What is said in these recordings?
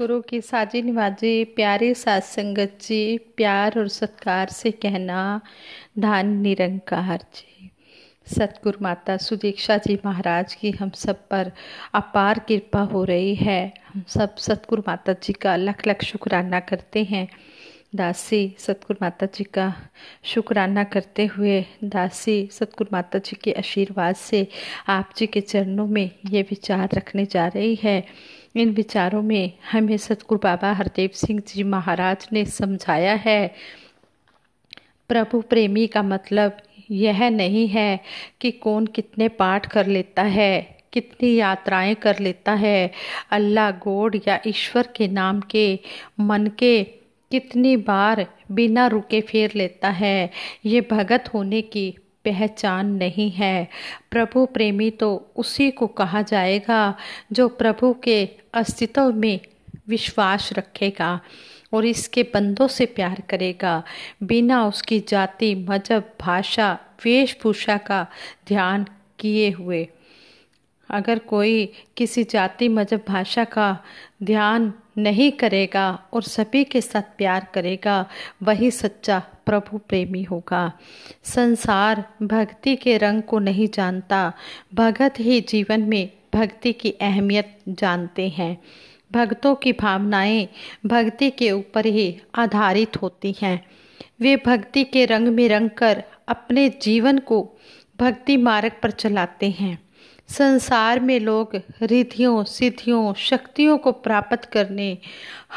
सतगुरु की साजी निवाजी प्यारी सात संगत जी, प्यार और सत्कार से कहना धन निरंकार जी। सतगुरु माता सुदीक्षा जी महाराज की हम सब पर अपार कृपा हो रही है। हम सब सतगुरु माता जी का लख लख शुक्राना करते हैं। दासी सतगुरु माता जी का शुक्राना करते हुए दासी सतगुरु माता जी के आशीर्वाद से आप जी के चरणों में ये विचार रखने जा रही है। इन विचारों में हमें सतगुरु बाबा हरदेव सिंह जी महाराज ने समझाया है। प्रभु प्रेमी का मतलब यह नहीं है कि कौन कितने पाठ कर लेता है, कितनी यात्राएं कर लेता है, अल्लाह गॉड या ईश्वर के नाम के मन के कितनी बार बिना रुके फेर लेता है। ये भगत होने की पहचान नहीं है। प्रभु प्रेमी तो उसी को कहा जाएगा जो प्रभु के अस्तित्व में विश्वास रखेगा और इसके बंदों से प्यार करेगा, बिना उसकी जाति मजहब भाषा वेशभूषा का ध्यान किए हुए। अगर कोई किसी जाति मजहब भाषा का ध्यान नहीं करेगा और सभी के साथ प्यार करेगा, वही सच्चा प्रभु प्रेमी होगा। संसार भक्ति के रंग को नहीं जानता, भगत ही जीवन में भक्ति की अहमियत जानते हैं। भक्तों की भावनाएं भक्ति के ऊपर ही आधारित होती हैं। वे भक्ति के रंग में रंग कर अपने जीवन को भक्ति मार्ग पर चलाते हैं। संसार में लोग रिद्धियों सिद्धियों शक्तियों को प्राप्त करने,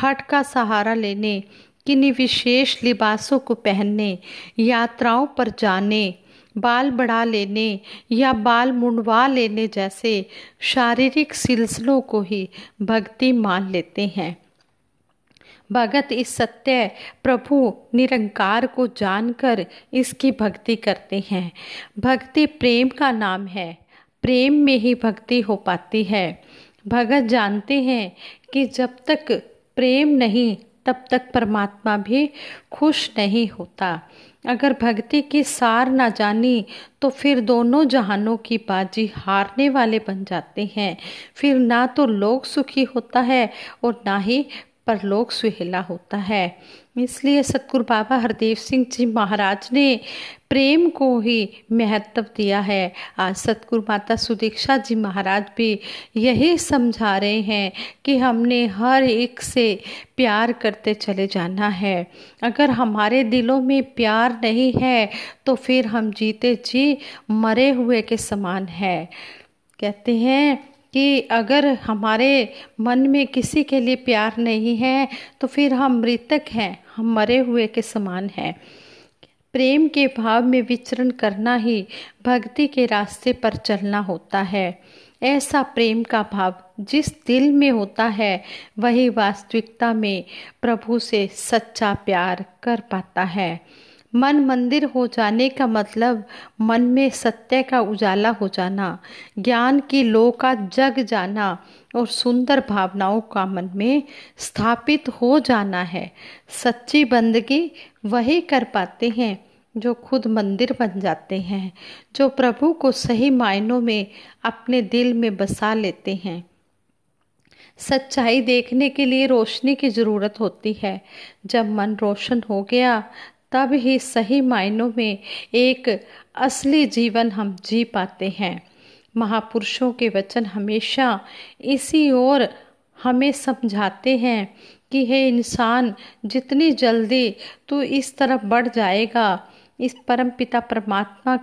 हट का सहारा लेने, किन्हीं विशेष लिबासों को पहनने, यात्राओं पर जाने, बाल बढ़ा लेने या बाल मुंडवा लेने जैसे शारीरिक सिलसिलों को ही भक्ति मान लेते हैं। भगत इस सत्य प्रभु निरंकार को जानकर इसकी भक्ति करते हैं। भक्ति प्रेम का नाम है। प्रेम में ही भक्ति हो पाती है। भगत जानते हैं कि जब तक प्रेम नहीं तब तक परमात्मा भी खुश नहीं होता। अगर भक्ति की सार ना जानी तो फिर दोनों जहानों की बाजी हारने वाले बन जाते हैं। फिर ना तो लोक सुखी होता है और ना ही परलोक सुहेला होता है। इसलिए सतगुरु बाबा हरदेव सिंह जी महाराज ने प्रेम को ही महत्व दिया है। आज सतगुरु माता सुदीक्षा जी महाराज भी यही समझा रहे हैं कि हमने हर एक से प्यार करते चले जाना है। अगर हमारे दिलों में प्यार नहीं है तो फिर हम जीते जी मरे हुए के समान है। कहते हैं कि अगर हमारे मन में किसी के लिए प्यार नहीं है तो फिर हम मृतक हैं, हम मरे हुए के समान हैं। प्रेम के भाव में विचरण करना ही भक्ति के रास्ते पर चलना होता है। ऐसा प्रेम का भाव जिस दिल में होता है वही वास्तविकता में प्रभु से सच्चा प्यार कर पाता है। मन मंदिर हो जाने का मतलब मन में सत्य का उजाला हो जाना, ज्ञान की लौ का जग जाना और सुंदर भावनाओं का मन में स्थापित हो जाना है। सच्ची बंदगी वही कर पाते हैं जो खुद मंदिर बन जाते हैं, जो प्रभु को सही मायनों में अपने दिल में बसा लेते हैं। सच्चाई देखने के लिए रोशनी की ज़रूरत होती है। जब मन रोशन हो गया तब ही सही मायनों में एक असली जीवन हम जी पाते हैं। महापुरुषों के वचन हमेशा इसी ओर हमें समझाते हैं कि हे इंसान, जितनी जल्दी तू इस तरफ बढ़ जाएगा, इस परमपिता परमात्मा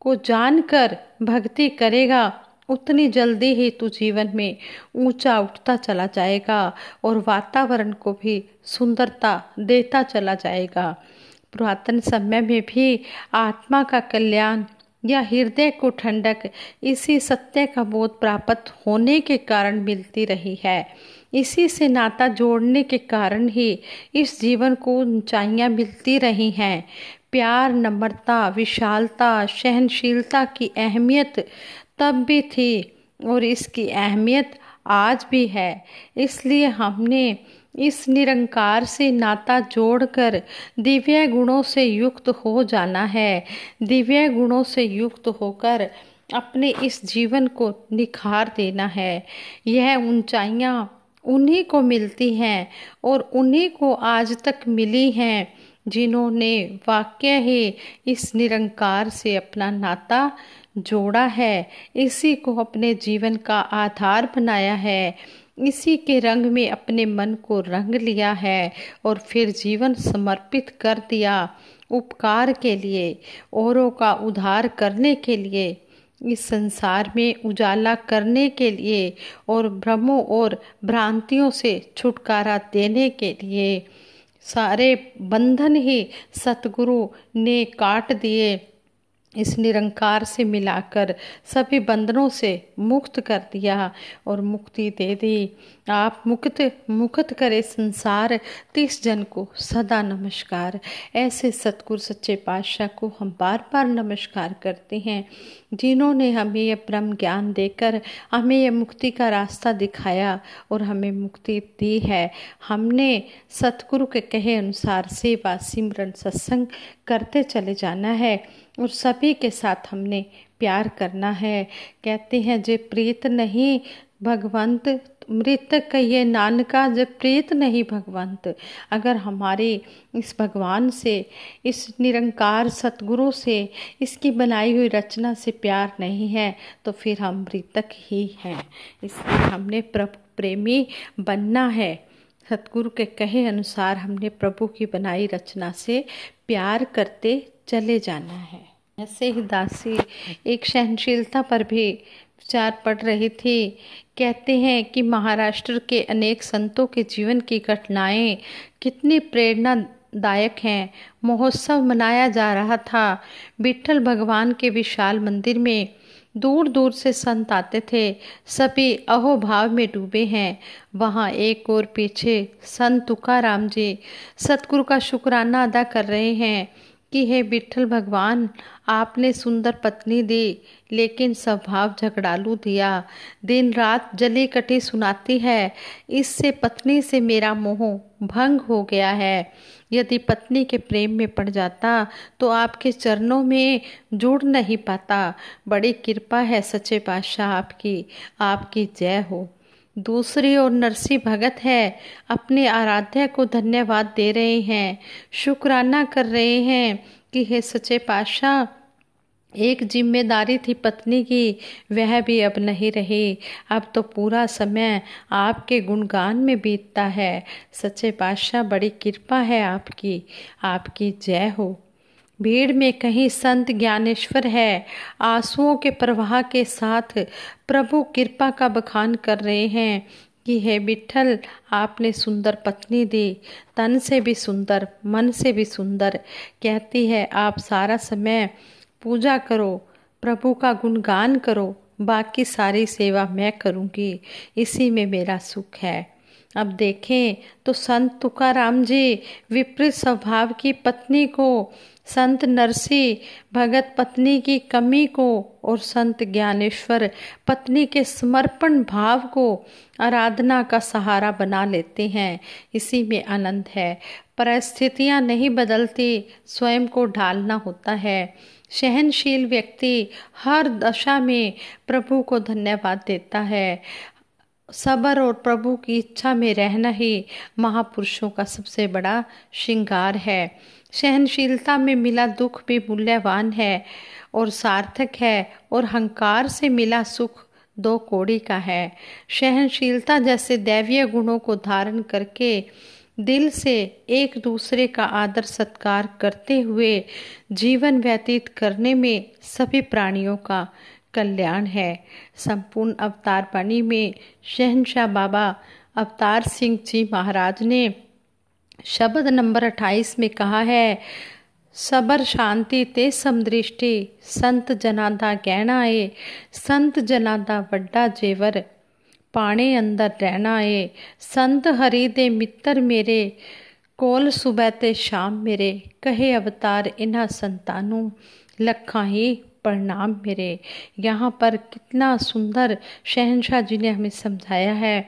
को जानकर भक्ति करेगा, उतनी जल्दी ही तू जीवन में ऊंचा उठता चला जाएगा और वातावरण को भी सुंदरता देता चला जाएगा। पुरातन समय में भी आत्मा का कल्याण या हृदय को ठंडक इसी सत्य का बोध प्राप्त होने के कारण मिलती रही है। इसी से नाता जोड़ने के कारण ही इस जीवन को ऊंचाइयाँ मिलती रही हैं। प्यार, नम्रता, विशालता, सहनशीलता की अहमियत तब भी थी और इसकी अहमियत आज भी है। इसलिए हमने इस निरंकार से नाता जोड़कर दिव्य गुणों से युक्त हो जाना है। दिव्य गुणों से युक्त होकर अपने इस जीवन को निखार देना है। यह ऊंचाइयाँ उन्हीं को मिलती हैं और उन्हीं को आज तक मिली हैं जिन्होंने वाकई ही इस निरंकार से अपना नाता जोड़ा है, इसी को अपने जीवन का आधार बनाया है, इसी के रंग में अपने मन को रंग लिया है और फिर जीवन समर्पित कर दिया उपकार के लिए, औरों का उद्धार करने के लिए, इस संसार में उजाला करने के लिए और भ्रमों और भ्रांतियों से छुटकारा देने के लिए। सारे बंधन ही सतगुरु ने काट दिए, इस निरंकार से मिलाकर सभी बंधनों से मुक्त कर दिया और मुक्ति दे दी। आप मुक्त मुक्त करे संसार, 30 जन को सदा नमस्कार। ऐसे सतगुरु सच्चे पातशाह को हम बार बार नमस्कार करते हैं जिन्होंने हमें यह ब्रह्म ज्ञान देकर हमें यह मुक्ति का रास्ता दिखाया और हमें मुक्ति दी है। हमने सतगुरु के कहे अनुसार सेवा सिमरन सत्संग करते चले जाना है और सभी के साथ हमने प्यार करना है। कहते हैं जे प्रीत नहीं भगवंत मृतक कहिए नानका, जे प्रीत नहीं भगवंत। अगर हमारे इस भगवान से, इस निरंकार सतगुरु से, इसकी बनाई हुई रचना से प्यार नहीं है तो फिर हम मृतक ही हैं। इसलिए हमने प्रभु प्रेमी बनना है। सतगुरु के कहे अनुसार हमने प्रभु की बनाई रचना से प्यार करते चले जाना है। ऐसे ही दासी एक सहनशीलता पर भी विचार पढ़ रही थी। कहते हैं कि महाराष्ट्र के अनेक संतों के जीवन की घटनाएं कितनी प्रेरणादायक हैं। महोत्सव मनाया जा रहा था विट्ठल भगवान के विशाल मंदिर में। दूर दूर से संत आते थे, सभी अहोभाव में डूबे हैं। वहाँ एक और पीछे संत तुकाराम जी सतगुरु का शुक्राना अदा कर रहे हैं कि हे विट्ठल भगवान, आपने सुंदर पत्नी दी लेकिन स्वभाव झगड़ालू दिया। दिन रात जली कटी सुनाती है, इससे पत्नी से मेरा मोह भंग हो गया है। यदि पत्नी के प्रेम में पड़ जाता तो आपके चरणों में जुड़ नहीं पाता। बड़ी कृपा है सच्चे पातशाह आपकी जय हो। दूसरी ओर नरसिंह भगत है, अपने आराध्य को धन्यवाद दे रहे हैं, शुक्राना कर रहे हैं कि हे सच्चे पातशाह, एक जिम्मेदारी थी पत्नी की, वह भी अब नहीं रही। अब तो पूरा समय आपके गुणगान में बीतता है। सच्चे पातशाह बड़ी कृपा है आपकी जय हो। भीड़ में कहीं संत ज्ञानेश्वर है, आंसुओं के प्रवाह के साथ प्रभु कृपा का बखान कर रहे हैं कि हे विट्ठल, आपने सुंदर पत्नी दी, तन से भी सुंदर, मन से भी सुंदर। कहती है आप सारा समय पूजा करो, प्रभु का गुणगान करो, बाकी सारी सेवा मैं करूँगी, इसी में मेरा सुख है। अब देखें तो संत तुकाराम जी विपरीत स्वभाव की पत्नी को, संत नरसिंह भगत पत्नी की कमी को और संत ज्ञानेश्वर पत्नी के समर्पण भाव को आराधना का सहारा बना लेते हैं। इसी में आनंद है। परिस्थितियाँ नहीं बदलती, स्वयं को ढालना होता है। सहनशील व्यक्ति हर दशा में प्रभु को धन्यवाद देता है। सबर और प्रभु की इच्छा में रहना ही महापुरुषों का सबसे बड़ा श्रृंगार है। सहनशीलता में मिला दुख भी मूल्यवान है और सार्थक है, और अहंकार से मिला सुख 2 कौड़ी का है। सहनशीलता जैसे दैवीय गुणों को धारण करके दिल से एक दूसरे का आदर सत्कार करते हुए जीवन व्यतीत करने में सभी प्राणियों का कल्याण है। संपूर्ण अवतार वाणी में शहंशाह बाबा अवतार सिंह जी महाराज ने शब्द नंबर 28 में कहा है, सबर शांति ते समदृष्टि, संत जनादा गहना है, संत जनादा वड्डा जेवर, पाने अंदर रहना है। संत हरि दे मित्र मेरे कोल, सुबह ते शाम मेरे कहे अवतार, इन्हा संतानों लखा ही प्रणाम मेरे। यहाँ पर कितना सुंदर शहंशाह जी ने हमें समझाया है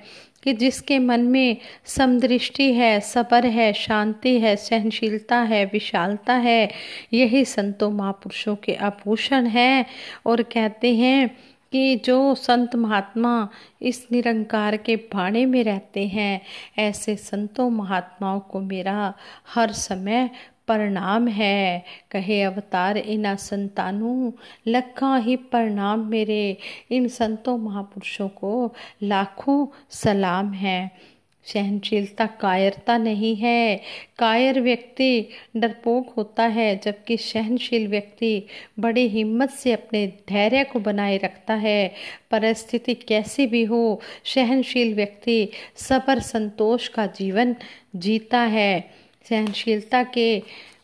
कि जिसके मन में समदृष्टि है, सबर है, शांति है, सहनशीलता है, विशालता है, यही संतों महापुरुषों के आभूषण हैं। और कहते हैं कि जो संत महात्मा इस निरंकार के बाड़े में रहते हैं, ऐसे संतों महात्माओं को मेरा हर समय प्रणाम है। कहे अवतार इना संतानों लखा ही प्रणाम मेरे। इन संतों महापुरुषों को लाखों सलाम है। सहनशीलता कायरता नहीं है। कायर व्यक्ति डरपोक होता है, जबकि सहनशील व्यक्ति बड़ी हिम्मत से अपने धैर्य को बनाए रखता है। परिस्थिति कैसी भी हो, सहनशील व्यक्ति सबर संतोष का जीवन जीता है। सहनशीलता के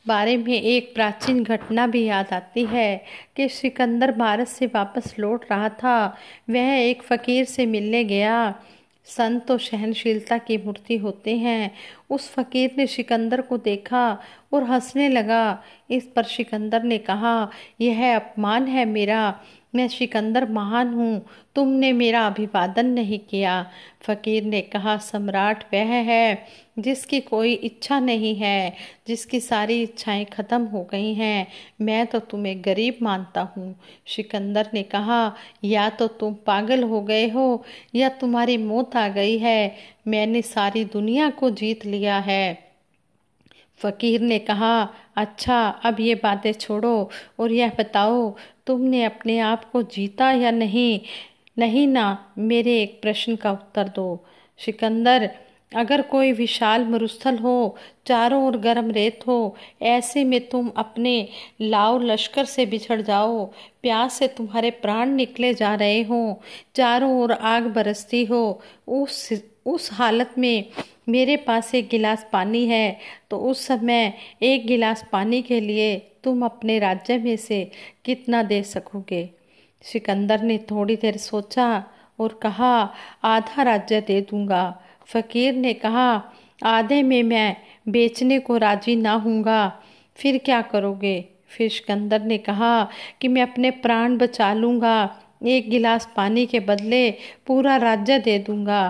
बारे में एक प्राचीन घटना भी याद आती है कि सिकंदर भारत से वापस लौट रहा था। वह एक फ़कीर से मिलने गया। संत तो सहनशीलता की मूर्ति होते हैं। उस फ़कीर ने सिकंदर को देखा और हंसने लगा। इस पर सिकंदर ने कहा, यह अपमान है मेरा, मैं सिकंदर महान हूँ, तुमने मेरा अभिवादन नहीं किया। फ़कीर ने कहा, सम्राट वह है जिसकी कोई इच्छा नहीं है, जिसकी सारी इच्छाएं ख़त्म हो गई हैं, मैं तो तुम्हें गरीब मानता हूँ। सिकंदर ने कहा, या तो तुम पागल हो गए हो या तुम्हारी मौत आ गई है, मैंने सारी दुनिया को जीत लिया है। फ़कीर ने कहा, अच्छा अब ये बातें छोड़ो और यह बताओ तुमने अपने आप को जीता या नहीं? नहीं ना, मेरे एक प्रश्न का उत्तर दो। सिकंदर, अगर कोई विशाल मरुस्थल हो, चारों ओर गर्म रेत हो, ऐसे में तुम अपने लाव लश्कर से बिछड़ जाओ, प्यास से तुम्हारे प्राण निकले जा रहे हों, चारों ओर आग बरसती हो, उस हालत में मेरे पास एक गिलास पानी है, तो उस समय एक गिलास पानी के लिए तुम अपने राज्य में से कितना दे सकोगे? सिकंदर ने थोड़ी देर सोचा और कहा, आधा राज्य दे दूंगा। फ़कीर ने कहा, आधे में मैं बेचने को राजी ना हूँगा, फिर क्या करोगे? फिर सिकंदर ने कहा कि मैं अपने प्राण बचा लूँगा, एक गिलास पानी के बदले पूरा राज्य दे दूँगा।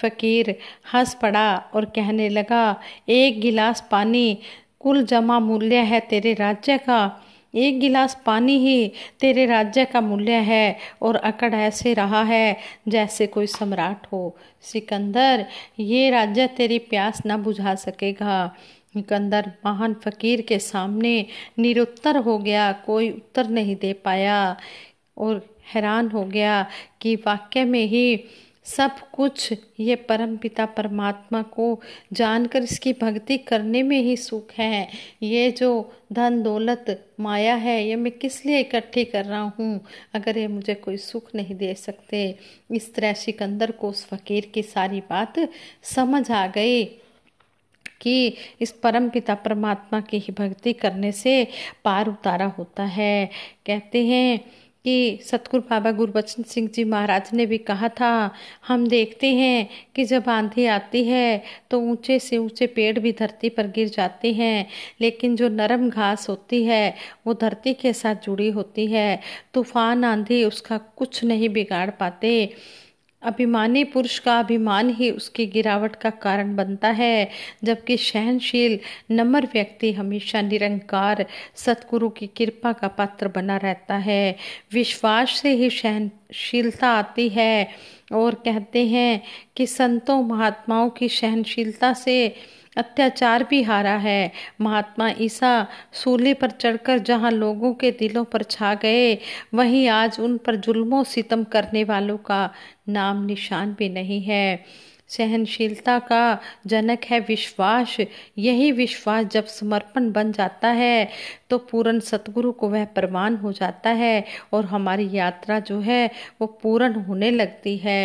फ़कीर हंस पड़ा और कहने लगा, एक गिलास पानी कुल जमा मूल्य है तेरे राज्य का, एक गिलास पानी ही तेरे राज्य का मूल्य है, और अकड़ ऐसे रहा है जैसे कोई सम्राट हो। सिकंदर, ये राज्य तेरी प्यास न बुझा सकेगा। सिकंदर महान फ़कीर के सामने निरुत्तर हो गया, कोई उत्तर नहीं दे पाया और हैरान हो गया कि वाक्य में ही सब कुछ ये परमपिता परमात्मा को जानकर इसकी भक्ति करने में ही सुख है। ये जो धन दौलत माया है, ये मैं किस लिए इकट्ठी कर रहा हूँ, अगर ये मुझे कोई सुख नहीं दे सकते। इस तरह सिकंदर को उस फ़कीर की सारी बात समझ आ गई कि इस परमपिता परमात्मा की ही भक्ति करने से पार उतारा होता है। कहते हैं कि सतगुरु बाबा गुरबचन सिंह जी महाराज ने भी कहा था, हम देखते हैं कि जब आंधी आती है तो ऊंचे से ऊंचे पेड़ भी धरती पर गिर जाते हैं, लेकिन जो नरम घास होती है वो धरती के साथ जुड़ी होती है, तूफान आंधी उसका कुछ नहीं बिगाड़ पाते। अभिमानी पुरुष का अभिमान ही उसकी गिरावट का कारण बनता है, जबकि सहनशील नम्र व्यक्ति हमेशा निरंकार सतगुरु की कृपा का पात्र बना रहता है। विश्वास से ही सहनशीलता आती है। और कहते हैं कि संतों महात्माओं की सहनशीलता से अत्याचार भी हारा है। महात्मा ईसा सूली पर चढ़कर जहां लोगों के दिलों पर छा गए, वहीं आज उन पर जुल्मों सितम करने वालों का नाम निशान भी नहीं है। सहनशीलता का जनक है विश्वास। यही विश्वास जब समर्पण बन जाता है तो पूर्ण सतगुरु को वह प्रमाण हो जाता है और हमारी यात्रा जो है वो पूर्ण होने लगती है।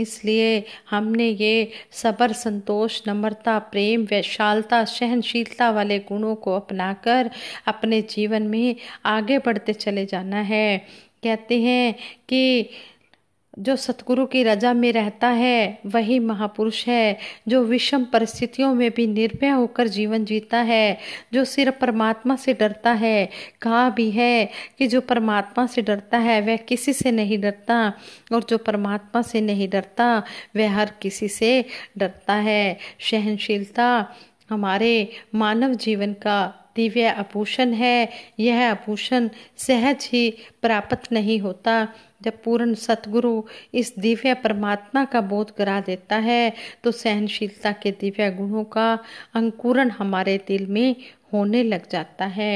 इसलिए हमने ये सबर संतोष नम्रता प्रेम वैशालता सहनशीलता वाले गुणों को अपनाकर अपने जीवन में आगे बढ़ते चले जाना है। कहते हैं कि जो सतगुरु की रजा में रहता है वही महापुरुष है, जो विषम परिस्थितियों में भी निर्भय होकर जीवन जीता है, जो सिर्फ परमात्मा से डरता है। कहा भी है कि जो परमात्मा से डरता है वह किसी से नहीं डरता, और जो परमात्मा से नहीं डरता वह हर किसी से डरता है। सहनशीलता हमारे मानव जीवन का दिव्य आभूषण है। यह आभूषण सहज ही प्राप्त नहीं होता, जब पूर्ण सतगुरु इस दिव्य परमात्मा का बोध करा देता है तो सहनशीलता के दिव्य गुणों का अंकुरण हमारे दिल में होने लग जाता है।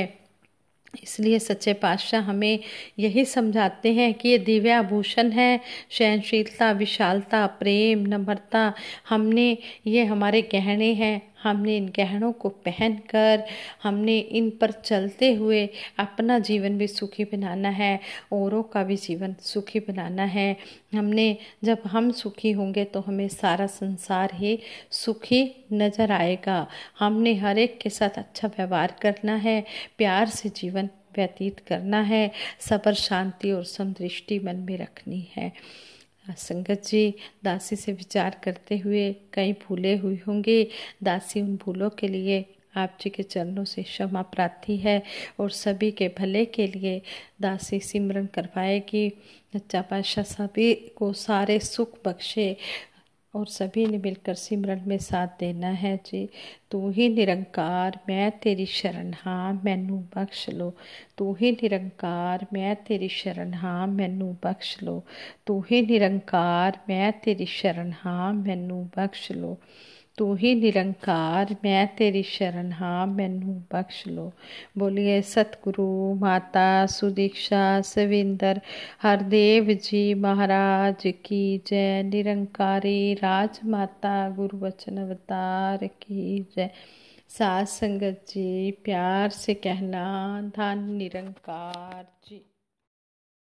इसलिए सच्चे पातशाह हमें यही समझाते हैं कि ये दिव्याभूषण है, सहनशीलता, विशालता, प्रेम, नम्रता, हमने ये हमारे गहने हैं। हमने इन गहनों को पहनकर, हमने इन पर चलते हुए अपना जीवन भी सुखी बनाना है, औरों का भी जीवन सुखी बनाना है। हमने जब हम सुखी होंगे तो हमें सारा संसार ही सुखी नज़र आएगा। हमने हर एक के साथ अच्छा व्यवहार करना है, प्यार से जीवन व्यतीत करना है, सब्र, शांति और समदृष्टि मन में रखनी है। संगत जी, दासी से विचार करते हुए कई भूले हुए होंगे। दासी उन भूलों के लिए आप जी के चरणों से क्षमा प्रार्थी है और सभी के भले के लिए दासी सिमरन करवाएगी। सच्चा पातशाह सभी को सारे सुख बख्शे और सभी ने मिलकर सिमरन में साथ देना है जी। तू ही निरंकार मैं तेरी शरण हाँ मैनू बख्श लो, तू ही निरंकार मैं तेरी शरण हाँ मैनू बख्श लो, तू ही निरंकार मैं तेरी शरण हाँ मैनू बख्श लो, तू ही निरंकार मैं तेरी शरण हाँ मैनू बख्श लो। बोलिए सतगुरु माता सुदीक्षा सविंदर हरदेव जी महाराज की जय। निरंकारी राज माता गुरबचन अवतार की जय। सात संगत जी, प्यार से कहना धन निरंकार जी।